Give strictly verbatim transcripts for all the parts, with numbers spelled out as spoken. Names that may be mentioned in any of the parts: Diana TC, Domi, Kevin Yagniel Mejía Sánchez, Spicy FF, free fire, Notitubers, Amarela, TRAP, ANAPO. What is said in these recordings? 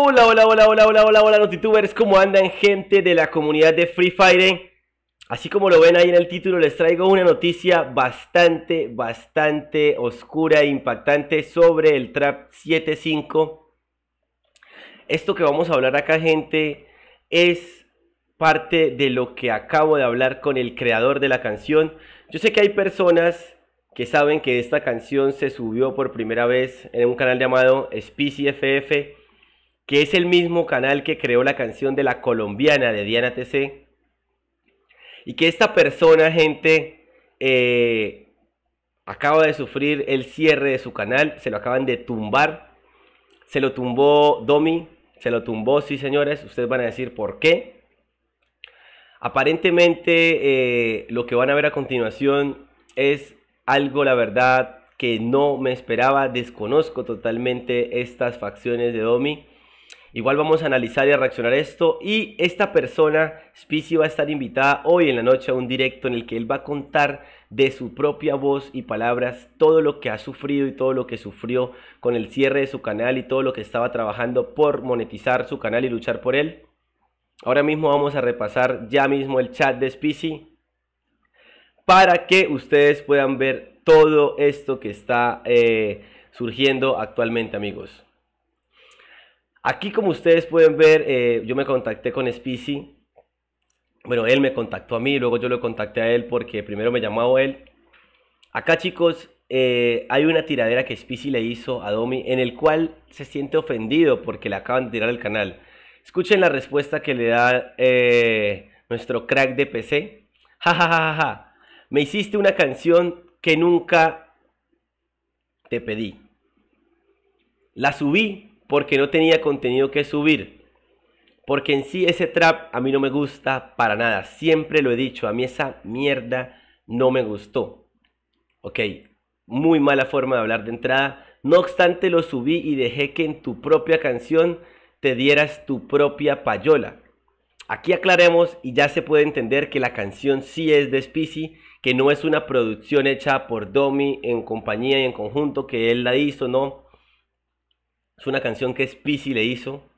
Hola, hola, hola, hola, hola, hola, hola, Notitubers, ¿cómo andan, gente de la comunidad de Free Fire? Así como lo ven ahí en el título, les traigo una noticia bastante, bastante oscura e impactante sobre el Trap siete punto cinco. Esto que vamos a hablar acá, gente, es parte de lo que acabo de hablar con el creador de la canción. Yo sé que hay personas que saben que esta canción se subió por primera vez en un canal llamado Spicy F F, que es el mismo canal que creó la canción de la colombiana de Diana T C, y que esta persona, gente, eh, acaba de sufrir el cierre de su canal. Se lo acaban de tumbar, se lo tumbó Domi, se lo tumbó, sí, señores, ustedes van a decir por qué. Aparentemente eh, lo que van a ver a continuación es algo, la verdad, que no me esperaba. Desconozco totalmente estas facciones de Domi. Igual vamos a analizar y a reaccionar esto, y esta persona, Spicy, va a estar invitada hoy en la noche a un directo en el que él va a contar de su propia voz y palabras todo lo que ha sufrido y todo lo que sufrió con el cierre de su canal y todo lo que estaba trabajando por monetizar su canal y luchar por él. Ahora mismo vamos a repasar ya mismo el chat de Spicy para que ustedes puedan ver todo esto que está eh, surgiendo actualmente, amigos. Aquí, como ustedes pueden ver, eh, yo me contacté con Spicy. Bueno, él me contactó a mí, luego yo lo contacté a él porque primero me llamó él. Acá, chicos, eh, hay una tiradera que Spicy le hizo a Domi, en el cual se siente ofendido porque le acaban de tirar el canal. Escuchen la respuesta que le da eh, nuestro crack de P C. Ja, ja, ja, ja, ja. Me hiciste una canción que nunca te pedí. La subí porque no tenía contenido que subir, porque en sí ese trap a mí no me gusta para nada, siempre lo he dicho, a mí esa mierda no me gustó. Ok, muy mala forma de hablar de entrada. No obstante, lo subí y dejé que en tu propia canción te dieras tu propia payola. Aquí aclaremos, y ya se puede entender que la canción sí es de Spicy, que no es una producción hecha por Domi en compañía y en conjunto, que él la hizo, no. Es una canción que Spicy le hizo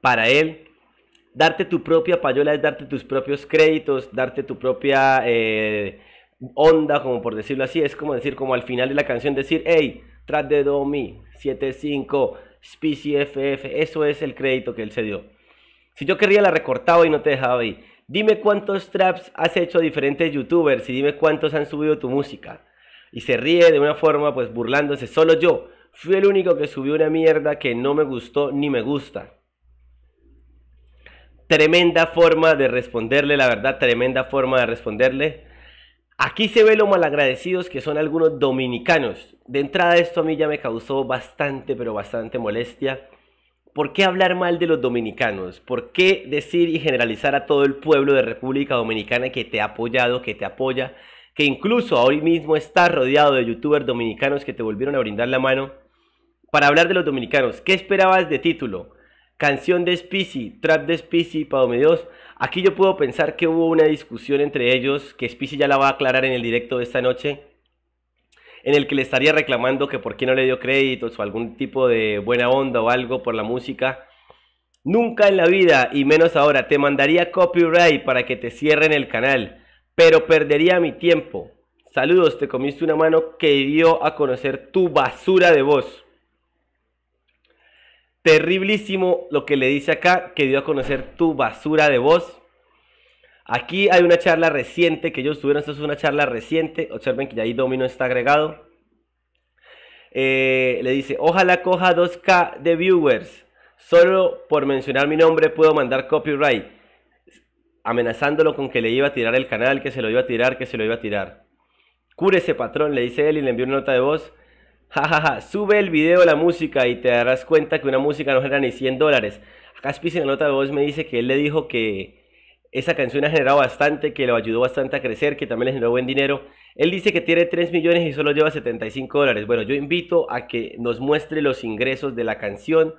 para él. Darte tu propia payola es darte tus propios créditos, darte tu propia eh, onda, como por decirlo así. Es como decir, como al final de la canción decir, hey, Trap de Domi, siete punto cinco, Spicy F F. Eso es el crédito que él se dio. Si yo querría, la recortaba y no te dejaba ahí. Dime cuántos traps has hecho a diferentes youtubers y dime cuántos han subido tu música. Y se ríe de una forma, pues, burlándose. Solo yo fui el único que subió una mierda que no me gustó ni me gusta. Tremenda forma de responderle, la verdad, tremenda forma de responderle. Aquí se ve lo malagradecidos que son algunos dominicanos. De entrada, esto a mí ya me causó bastante, pero bastante molestia. ¿Por qué hablar mal de los dominicanos? ¿Por qué decir y generalizar a todo el pueblo de República Dominicana que te ha apoyado, que te apoya, que incluso hoy mismo está rodeado de youtubers dominicanos que te volvieron a brindar la mano? Para hablar de los dominicanos, ¿qué esperabas de título? Canción de Spicy, Trap de Spicy para DomDios. Aquí yo puedo pensar que hubo una discusión entre ellos, que Spicy ya la va a aclarar en el directo de esta noche, en el que le estaría reclamando que por qué no le dio créditos o algún tipo de buena onda o algo por la música. Nunca en la vida, y menos ahora, te mandaría copyright para que te cierren el canal, pero perdería mi tiempo. Saludos, te comiste una mano que dio a conocer tu basura de voz. Terriblísimo lo que le dice acá, que dio a conocer tu basura de voz. Aquí hay una charla reciente que ellos tuvieron. Esto es una charla reciente. Observen que ya ahí Domi no está agregado. Eh, le dice, ojalá coja dos K de viewers. Solo por mencionar mi nombre puedo mandar copyright. Amenazándolo con que le iba a tirar el canal, que se lo iba a tirar, que se lo iba a tirar. Cúrese, patrón, le dice él y le envió una nota de voz. Jajaja, ja, ja. Sube el video, la música, y te darás cuenta que una música no genera ni cien dólares. Acá Spicy en la nota de voz me dice que él le dijo que esa canción ha generado bastante, que lo ayudó bastante a crecer, que también le generó buen dinero. Él dice que tiene tres millones y solo lleva setenta y cinco dólares. Bueno, yo invito a que nos muestre los ingresos de la canción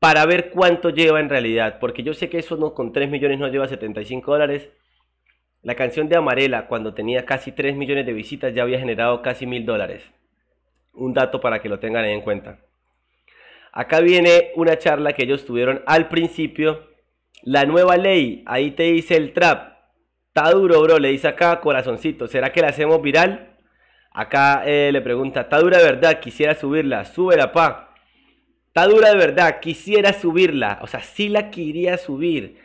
para ver cuánto lleva en realidad, porque yo sé que eso no, con tres millones no lleva setenta y cinco dólares. La canción de Amarela, cuando tenía casi tres millones de visitas, ya había generado casi mil dólares. Un dato para que lo tengan en cuenta. Acá viene una charla que ellos tuvieron al principio. La nueva ley, ahí te dice el trap. Está duro, bro, le dice acá, corazoncito. ¿Será que la hacemos viral? Acá eh, le pregunta, está dura de verdad, quisiera subirla. Súbela, pa. Está dura de verdad, quisiera subirla. O sea, sí la quería subir.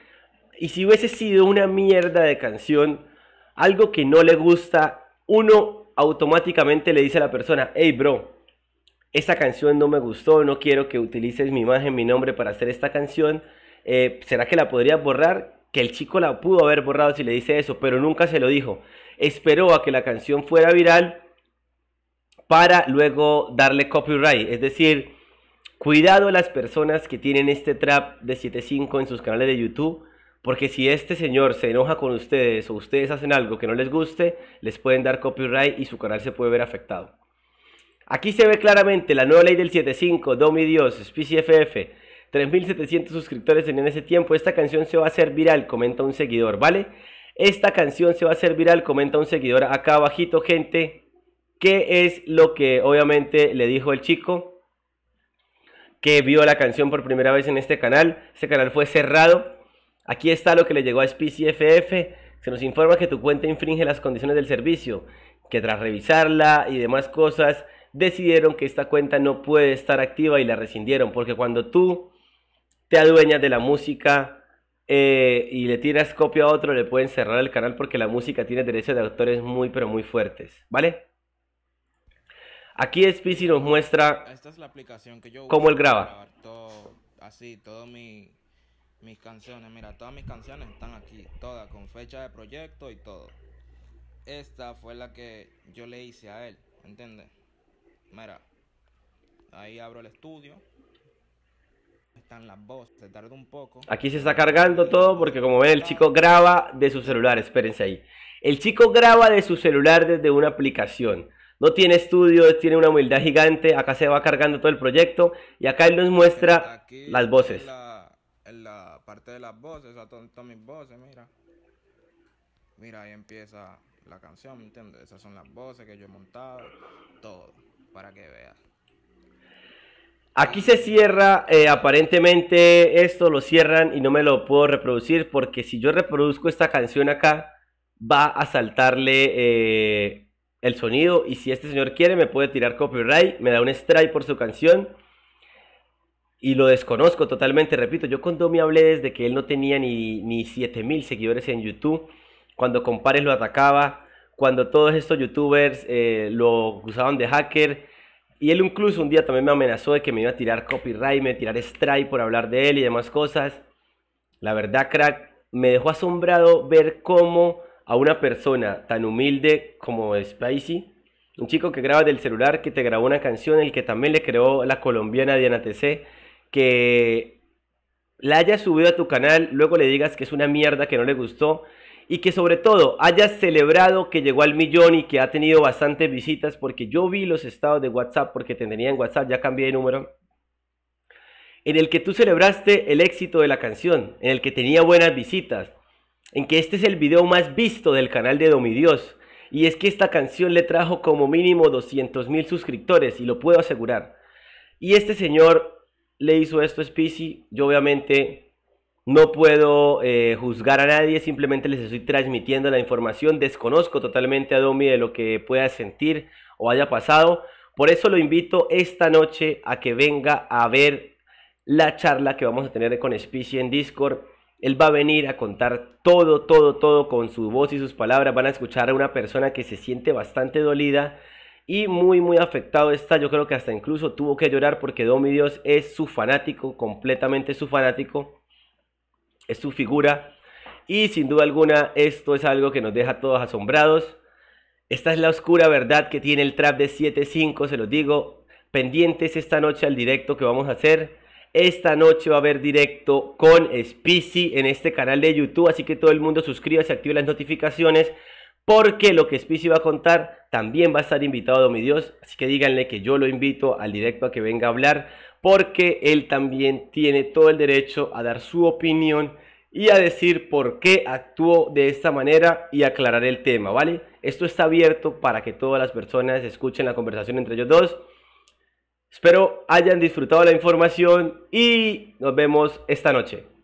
Y si hubiese sido una mierda de canción, algo que no le gusta, uno automáticamente le dice a la persona, hey, bro, esta canción no me gustó, no quiero que utilices mi imagen, mi nombre para hacer esta canción. Eh, ¿Será que la podrías borrar? Que el chico la pudo haber borrado si le dice eso, pero nunca se lo dijo. Esperó a que la canción fuera viral para luego darle copyright. Es decir, cuidado a las personas que tienen este trap de siete punto cinco en sus canales de YouTube, porque si este señor se enoja con ustedes o ustedes hacen algo que no les guste, les pueden dar copyright y su canal se puede ver afectado. Aquí se ve claramente la nueva ley del siete punto cinco, DomDios, Spicy F F. tres mil setecientos suscriptores tenían ese tiempo. Esta canción se va a hacer viral, comenta un seguidor, ¿vale? Esta canción se va a hacer viral, comenta un seguidor acá abajito, gente. ¿Qué es lo que obviamente le dijo el chico que vio la canción por primera vez en este canal? Este canal fue cerrado. Aquí está lo que le llegó a Spicy F F. Se nos informa que tu cuenta infringe las condiciones del servicio, que tras revisarla y demás cosas, decidieron que esta cuenta no puede estar activa y la rescindieron, porque cuando tú te adueñas de la música eh, y le tiras copia a otro, le pueden cerrar el canal porque la música tiene derechos de autores muy pero muy fuertes, ¿vale? Aquí Spicy nos muestra esta es la aplicación que yo cómo él graba. Todo, así, todas mi, mis canciones, mira, todas mis canciones están aquí, todas con fecha de proyecto y todo. Esta fue la que yo le hice a él, ¿entiendes? Mira, ahí abro el estudio. Están las voces, se tarda un poco. Aquí se está cargando todo porque, como ven, el chico graba de su celular. Espérense ahí. El chico graba de su celular desde una aplicación. No tiene estudio, tiene una humildad gigante. Acá se va cargando todo el proyecto. Y acá él nos muestra aquí las voces. En la, en la parte de las voces, o sea, todas mis voces, mira. Mira, ahí empieza la canción, ¿me entiendes? Esas son las voces que yo he montado, todo, para que veas. Aquí se cierra, eh, aparentemente esto lo cierran y no me lo puedo reproducir, porque si yo reproduzco esta canción acá, va a saltarle eh, el sonido, y si este señor quiere me puede tirar copyright, me da un strike por su canción, y lo desconozco totalmente. Repito, yo con Domi hablé desde que él no tenía ni, ni siete mil seguidores en YouTube, cuando Compares lo atacaba, cuando todos estos youtubers eh, lo usaban de hacker, y él incluso un día también me amenazó de que me iba a tirar copyright, me iba a tirar strike por hablar de él y demás cosas. La verdad, crack, me dejó asombrado ver cómo a una persona tan humilde como Spicy, un chico que graba del celular, que te grabó una canción, el que también le creó la colombiana Diana T C, que la hayas subido a tu canal, luego le digas que es una mierda, que no le gustó, y que sobre todo hayas celebrado que llegó al millón y que ha tenido bastantes visitas, porque yo vi los estados de WhatsApp, porque te tenía en WhatsApp, ya cambié de número, en el que tú celebraste el éxito de la canción, en el que tenía buenas visitas, en que este es el video más visto del canal de DomDios, y es que esta canción le trajo como mínimo doscientos mil suscriptores, y lo puedo asegurar. Y este señor le hizo esto a Spicy. Yo obviamente no puedo eh, juzgar a nadie, simplemente les estoy transmitiendo la información. Desconozco totalmente a Domi de lo que pueda sentir o haya pasado. Por eso lo invito esta noche a que venga a ver la charla que vamos a tener con Spicy en Discord. Él va a venir a contar todo, todo, todo con su voz y sus palabras. Van a escuchar a una persona que se siente bastante dolida y muy, muy afectado está. Yo creo que hasta incluso tuvo que llorar porque DomDios es su fanático, completamente su fanático. Es su figura, y sin duda alguna esto es algo que nos deja todos asombrados. Esta es la oscura verdad que tiene el trap de siete punto cinco, se los digo. Pendientes esta noche al directo que vamos a hacer. Esta noche va a haber directo con Spicy en este canal de YouTube, así que todo el mundo suscríbase, active las notificaciones, porque lo que Spicy va a contar también va a estar invitado a DomDios, así que díganle que yo lo invito al directo a que venga a hablar, porque él también tiene todo el derecho a dar su opinión y a decir por qué actuó de esta manera y aclarar el tema, ¿vale? Esto está abierto para que todas las personas escuchen la conversación entre ellos dos. Espero hayan disfrutado la información y nos vemos esta noche.